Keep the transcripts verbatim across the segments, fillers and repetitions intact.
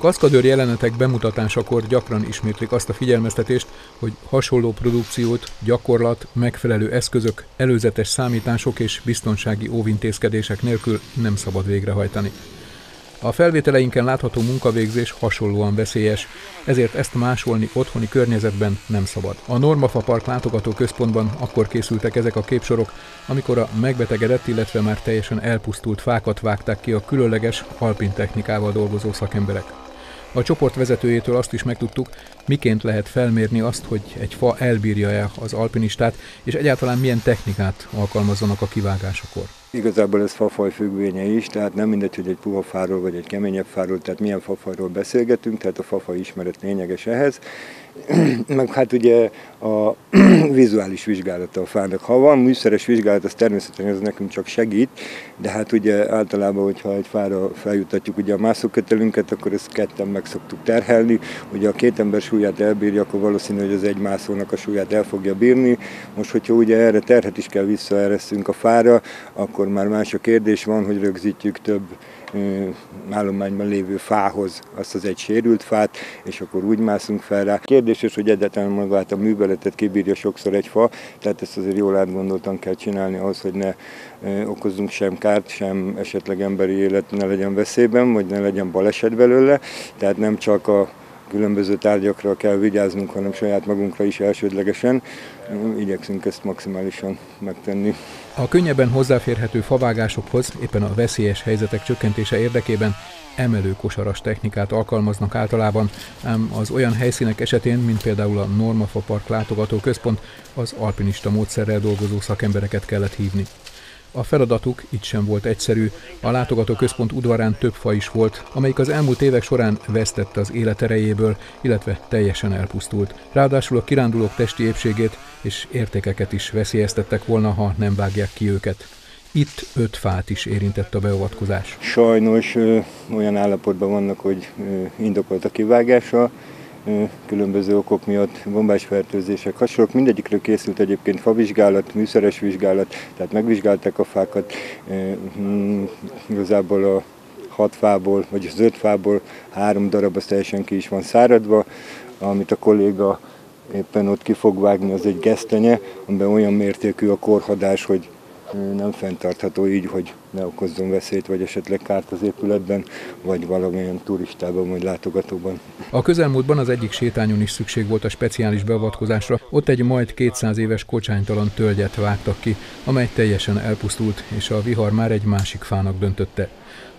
Kaszkadőr jelenetek bemutatásakor gyakran ismétlik azt a figyelmeztetést, hogy hasonló produkciót, gyakorlat, megfelelő eszközök, előzetes számítások és biztonsági óvintézkedések nélkül nem szabad végrehajtani. A felvételeinken látható munkavégzés hasonlóan veszélyes, ezért ezt másolni otthoni környezetben nem szabad. A Normafa Park Látogató Központban akkor készültek ezek a képsorok, amikor a megbetegedett, illetve már teljesen elpusztult fákat vágták ki a különleges alpin technikával dolgozó szakemberek. A csoport vezetőjétől azt is megtudtuk, miként lehet felmérni azt, hogy egy fa elbírja-e az alpinistát, és egyáltalán milyen technikát alkalmazzanak a kivágásakor. Igazából ez fafaj függvénye is, tehát nem mindegy, hogy egy puha fáról vagy egy keményebb fáról, tehát milyen fafajról beszélgetünk, tehát a fafaj ismeret lényeges ehhez. Meg hát ugye a vizuális vizsgálata a fának. Ha van műszeres vizsgálat, az természetesen ez nekünk csak segít, de hát ugye általában, hogyha egy fára feljutatjuk ugye a mászókötelünket, akkor ezt ketten meg szoktuk terhelni. Ugye a két ember súlyát elbírja, akkor valószínű, hogy az egy mászónak a súlyát el fogja bírni. Most, hogyha ugye erre terhet is kell visszaeresztünk a fára, akkor Akkor már más a kérdés van, hogy rögzítjük több ö, állományban lévő fához azt az egy sérült fát, és akkor úgy mászunk fel rá. Kérdéses, hogy egyáltalán magát a műveletet kibírja sokszor egy fa, tehát ezt azért jól átgondoltan kell csinálni ahhoz, hogy ne ö, okozzunk sem kárt, sem esetleg emberi élet ne legyen veszélyben, vagy ne legyen baleset belőle, tehát nem csak a különböző tárgyakra kell vigyáznunk, hanem saját magunkra is elsődlegesen. Igyekszünk ezt maximálisan megtenni. A könnyebben hozzáférhető favágásokhoz éppen a veszélyes helyzetek csökkentése érdekében emelő kosaras technikát alkalmaznak általában, ám az olyan helyszínek esetén, mint például a Normafa Park Látogató Központ, az alpinista módszerrel dolgozó szakembereket kellett hívni. A feladatuk itt sem volt egyszerű. A látogatóközpont udvarán több fa is volt, amelyik az elmúlt évek során vesztett az életerejéből, illetve teljesen elpusztult. Ráadásul a kirándulók testi épségét és értékeket is veszélyeztettek volna, ha nem vágják ki őket. Itt öt fát is érintett a beavatkozás. Sajnos ö, olyan állapotban vannak, hogy ö, indokolt a kivágása. Különböző okok miatt, gombásfertőzések, hasonlók, mindegyikről készült egyébként favizsgálat, műszeres vizsgálat, tehát megvizsgálták a fákat, igazából a hat fából, vagy az öt fából három darab az teljesen ki is van száradva, amit a kolléga éppen ott ki fog vágni, az egy gesztenye, amiben olyan mértékű a korhadás, hogy nem fenntartható így, hogy ne okozzon veszélyt, vagy esetleg kárt az épületben, vagy valamilyen turistában, vagy látogatóban. A közelmúltban az egyik sétányon is szükség volt a speciális beavatkozásra. Ott egy majd kétszáz éves kocsánytalan tölgyet vágtak ki, amely teljesen elpusztult, és a vihar már egy másik fának döntötte.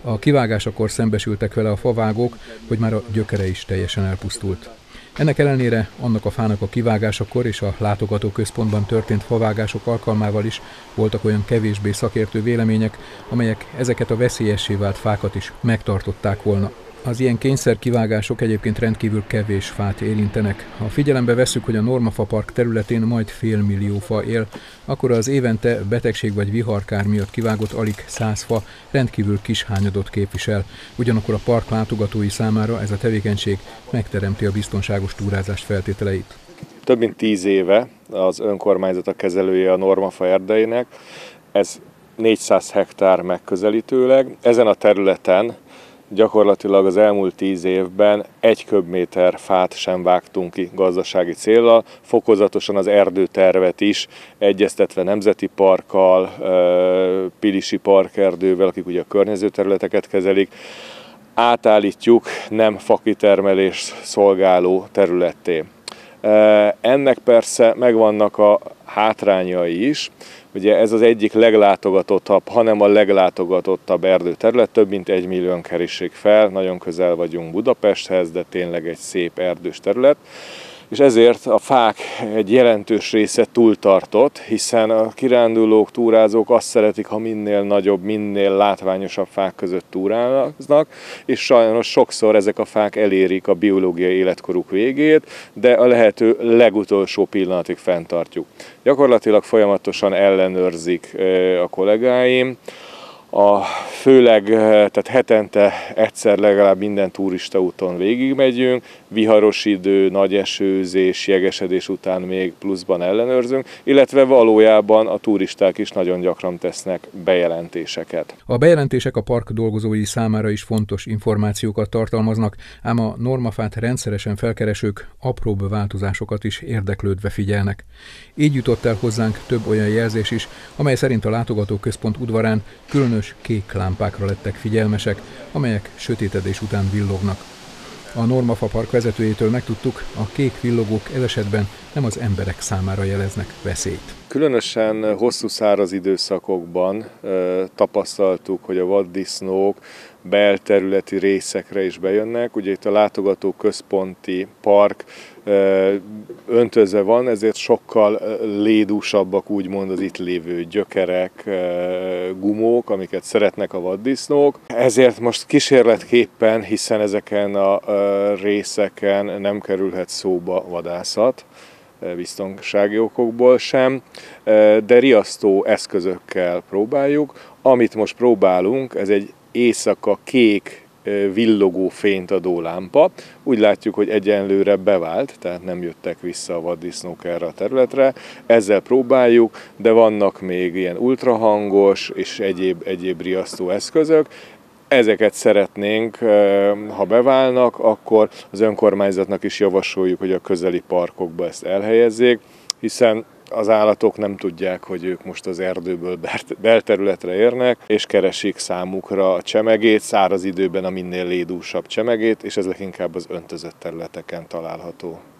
A kivágásakor szembesültek vele a favágók, hogy már a gyökere is teljesen elpusztult. Ennek ellenére annak a fának a kivágásakor és a látogatóközpontban történt favágások alkalmával is voltak olyan kevésbé szakértő vélemények, amelyek ezeket a veszélyessé vált fákat is megtartották volna. Az ilyen kényszerkivágások egyébként rendkívül kevés fát érintenek. Ha figyelembe vesszük, hogy a Normafa Park területén majd fél millió fa él, akkor az évente betegség vagy viharkár miatt kivágott alig száz fa rendkívül kis hányadot képvisel. Ugyanakkor a park látogatói számára ez a tevékenység megteremti a biztonságos túrázás feltételeit. Több mint tíz éve az önkormányzat a kezelője a Normafa erdeinek. Ez négyszáz hektár megközelítőleg. Ezen a területen gyakorlatilag az elmúlt tíz évben egy köbméter fát sem vágtunk ki gazdasági céllal, fokozatosan az erdőtervet is egyeztetve nemzeti parkkal, pilisi parkerdővel, akik ugye a környező területeket kezelik, átállítjuk nem fakitermelést szolgáló területté. Ennek persze megvannak a hátrányai is. Ugye ez az egyik leglátogatottabb, hanem a leglátogatottabb erdőterület, több mint egy millióan kerísik fel, nagyon közel vagyunk Budapesthez, de tényleg egy szép erdős terület. És ezért a fák egy jelentős része túltartott, hiszen a kirándulók, túrázók azt szeretik, ha minél nagyobb, minél látványosabb fák között túráznak, és sajnos sokszor ezek a fák elérik a biológiai életkoruk végét, de a lehető legutolsó pillanatig fenntartjuk. Gyakorlatilag folyamatosan ellenőrzik a kollégáim A főleg, tehát hetente egyszer legalább minden turista úton végigmegyünk, viharos idő, nagy esőzés, jegesedés után még pluszban ellenőrzünk, illetve valójában a turisták is nagyon gyakran tesznek bejelentéseket. A bejelentések a park dolgozói számára is fontos információkat tartalmaznak, ám a Normafát rendszeresen felkeresők apróbb változásokat is érdeklődve figyelnek. Így jutott el hozzánk több olyan jelzés is, amely szerint a látogatóközpont udvarán különös kék lámpákra lettek figyelmesek, amelyek sötétedés után villognak. A Normafa Park vezetőjétől megtudtuk, a kék villogók ez esetben nem az emberek számára jeleznek veszélyt. Különösen hosszú száraz időszakokban ö, tapasztaltuk, hogy a vaddisznók belterületi részekre is bejönnek. Ugye itt a látogató központi park ö, öntözve van, ezért sokkal lédúsabbak úgymond az itt lévő gyökerek, ö, gumók, amiket szeretnek a vaddisznók. Ezért most kísérletképpen, hiszen ezeken a ö, részeken nem kerülhet szóba vadászat, biztonsági okokból sem, de riasztó eszközökkel próbáljuk. Amit most próbálunk, ez egy éjszaka kék villogó fényt adó lámpa. Úgy látjuk, hogy egyenlőre bevált, tehát nem jöttek vissza a vaddisznók erre a területre. Ezzel próbáljuk, de vannak még ilyen ultrahangos és egyéb, egyéb riasztó eszközök. Ezeket szeretnénk, ha beválnak, akkor az önkormányzatnak is javasoljuk, hogy a közeli parkokba ezt elhelyezzék, hiszen az állatok nem tudják, hogy ők most az erdőből belterületre érnek, és keresik számukra a csemegét, száraz időben a minél lédúsabb csemegét, és ez leginkább az öntözött területeken található.